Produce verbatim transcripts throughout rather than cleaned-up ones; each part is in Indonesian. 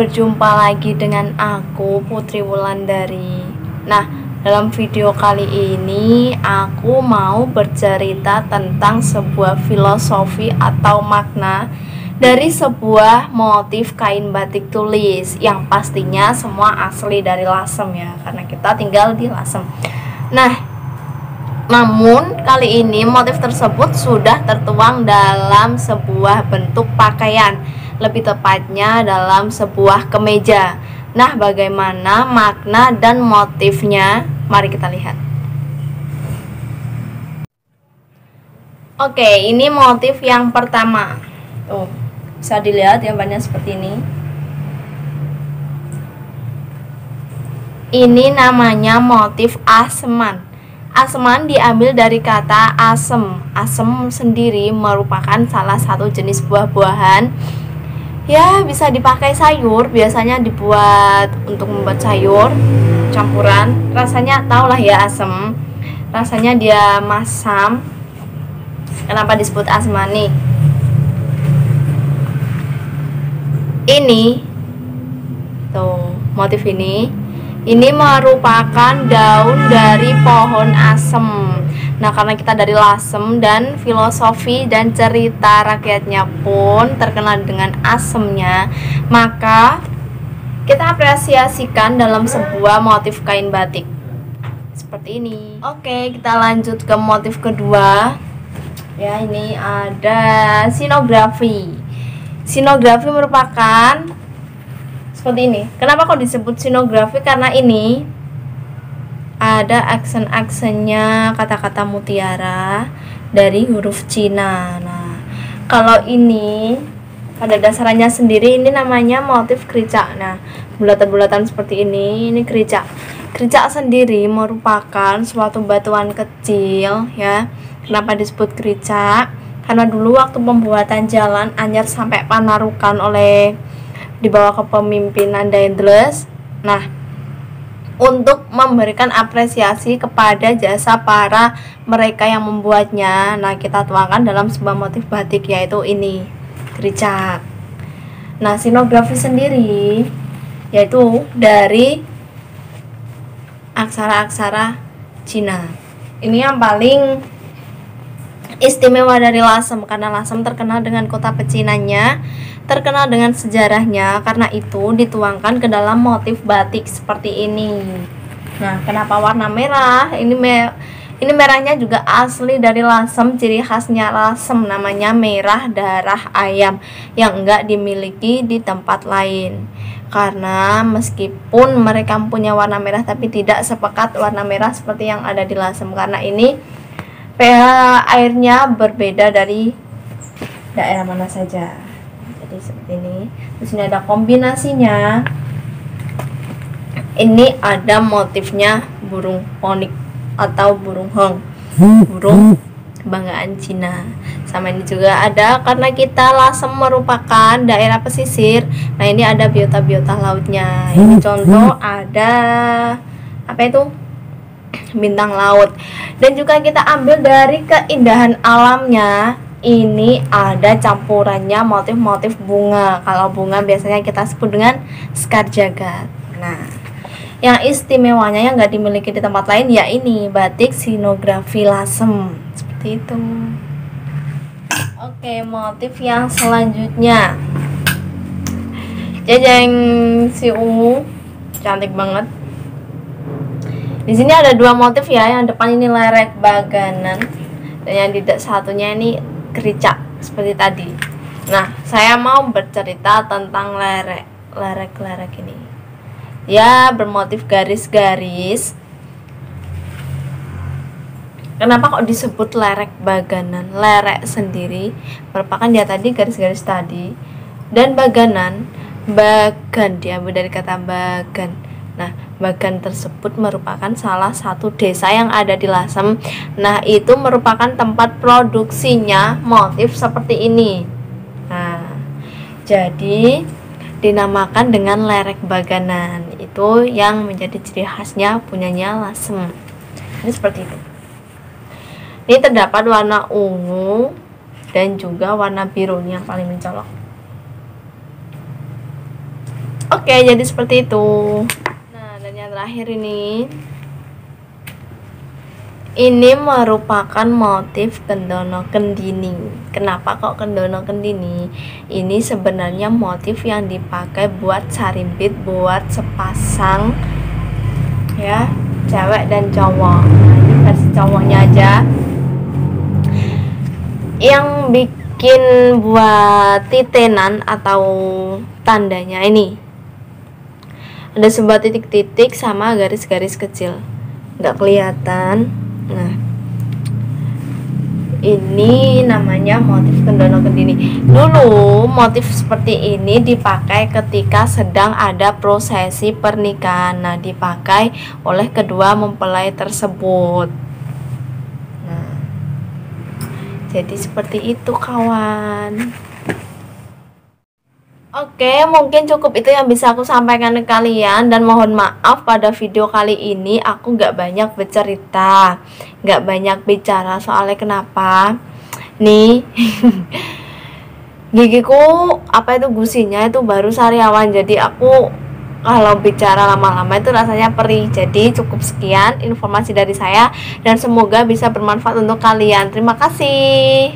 berjumpa lagi dengan aku, Putri Wulan dari. Nah, dalam video kali ini aku mau bercerita tentang sebuah filosofi atau makna dari sebuah motif kain batik tulis yang pastinya semua asli dari Lasem ya, karena kita tinggal di Lasem. Nah, namun kali ini motif tersebut sudah tertuang dalam sebuah bentuk pakaian, lebih tepatnya dalam sebuah kemeja. Nah, bagaimana makna dan motifnya? Mari kita lihat. Oke, ini motif yang pertama. Tuh, bisa dilihat ya, banyak seperti ini. Ini namanya motif aseman. Aseman diambil dari kata asem. Asem sendiri merupakan salah satu jenis buah-buahan. Ya, bisa dipakai sayur, biasanya dibuat untuk membuat sayur campuran. Rasanya taulah ya asem. Rasanya dia masam. Kenapa disebut aseman nih? Ini tuh, motif ini. Ini merupakan daun dari pohon asem. Nah, karena kita dari Lasem dan filosofi dan cerita rakyatnya pun terkenal dengan asemnya, maka kita apresiasikan dalam sebuah motif kain batik seperti ini. Oke, kita lanjut ke motif kedua. Ya, ini ada sinografi. Sinografi merupakan seperti ini. Kenapa kok disebut sinografi? Karena ini ada aksen-aksennya kata-kata mutiara dari huruf Cina. Nah, kalau ini pada dasarnya sendiri ini namanya motif kericak. Nah, bulatan-bulatan seperti ini, ini kericak. Kericak sendiri merupakan suatu batuan kecil ya. Kenapa disebut kericak? Karena dulu waktu pembuatan jalan anyar sampai Panarukan oleh dibawa ke pemimpinan Daendels. Nah, untuk memberikan apresiasi kepada jasa para mereka yang membuatnya, nah kita tuangkan dalam sebuah motif batik, yaitu ini kericak. Nah, sinografi sendiri yaitu dari aksara-aksara Cina. Ini yang paling istimewa dari Lasem, karena Lasem terkenal dengan kota pecinannya, terkenal dengan sejarahnya, karena itu dituangkan ke dalam motif batik seperti ini. Nah, kenapa warna merah? Ini mer ini merahnya juga asli dari Lasem, ciri khasnya Lasem namanya merah darah ayam yang enggak dimiliki di tempat lain. Karena meskipun mereka punya warna merah tapi tidak sepekat warna merah seperti yang ada di Lasem, karena ini pH airnya berbeda dari daerah mana saja. Jadi seperti ini. Terus ini ada kombinasinya. Ini ada motifnya burung phoenix atau burung hong, burung kebanggaan Cina. Sama ini juga ada, karena kita Lasem merupakan daerah pesisir. Nah, ini ada biota-biota lautnya. Ini contoh ada apa itu? Bintang laut. Dan juga kita ambil dari keindahan alamnya. Ini ada campurannya motif-motif bunga. Kalau bunga biasanya kita sebut dengan skar jagat. Nah, yang istimewanya yang nggak dimiliki di tempat lain ya ini batik sinografi Lasem seperti itu. Oke, motif yang selanjutnya. Jajang, si ungu cantik banget. Di sini ada dua motif ya, yang depan ini lerek baganan dan yang di satunya ini kericak seperti tadi. Nah, saya mau bercerita tentang lerek, lerek-lerek ini. Ya, bermotif garis-garis. Kenapa kok disebut lerek baganan? Lerek sendiri merupakan dia tadi garis-garis tadi, dan baganan, bagan diambil dari kata bagan. Nah, bagan tersebut merupakan salah satu desa yang ada di Lasem. Nah, itu merupakan tempat produksinya motif seperti ini. Nah, jadi dinamakan dengan lerek baganan. Itu yang menjadi ciri khasnya punyanya Lasem. Ini seperti itu. Ini terdapat warna ungu dan juga warna biru yang paling mencolok. Oke, jadi seperti itu. Nah, dan yang terakhir ini, ini merupakan motif kendono kendini. Kenapa kok kendono kendini? Ini sebenarnya motif yang dipakai buat sarimbit, buat sepasang ya cewek dan cowok. Nah, ini versi cowoknya aja. Yang bikin buat titenan atau tandanya ini ada sebuah titik-titik sama garis-garis kecil, nggak kelihatan. Nah, ini namanya motif kendono kendini. Dulu motif seperti ini dipakai ketika sedang ada prosesi pernikahan. Nah, dipakai oleh kedua mempelai tersebut. Nah, jadi seperti itu kawan. Oke, mungkin cukup itu yang bisa aku sampaikan ke kalian, dan mohon maaf pada video kali ini aku nggak banyak bercerita, nggak banyak bicara, soalnya kenapa nih gigiku apa itu gusinya itu baru sariawan, jadi aku kalau bicara lama-lama itu rasanya perih. Jadi cukup sekian informasi dari saya, dan semoga bisa bermanfaat untuk kalian. Terima kasih.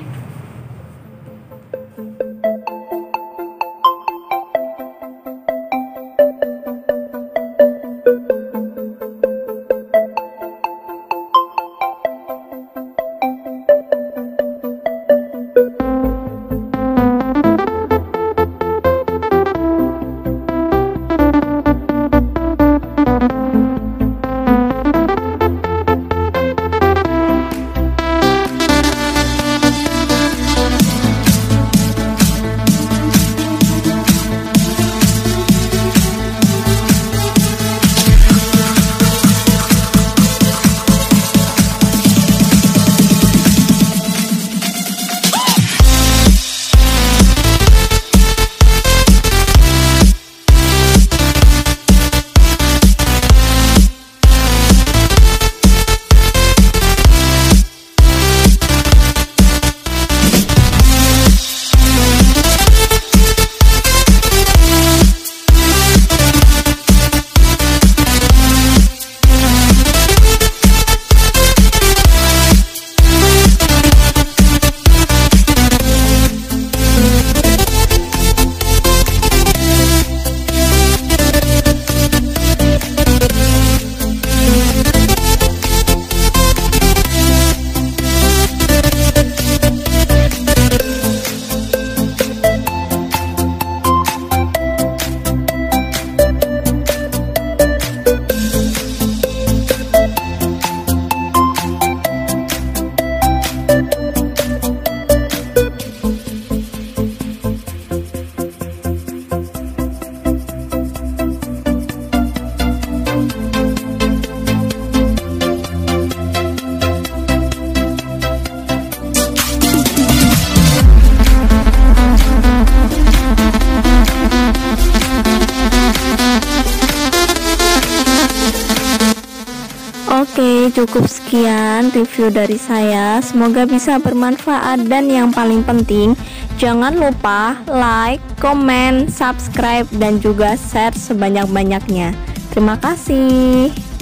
Cukup sekian review dari saya, semoga bisa bermanfaat, dan yang paling penting jangan lupa like, comment, subscribe, dan juga share sebanyak-banyaknya. Terima kasih.